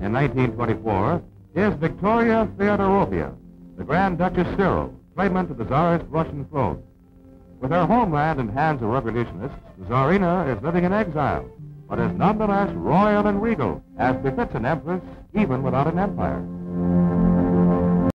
In 1924, is Victoria Feodorovna, the Grand Duchess Cyril, claimant to the Tsarist Russian throne. With her homeland in the hands of revolutionists, Tsarina is living in exile, but is nonetheless royal and regal, as befits an empress even without an empire.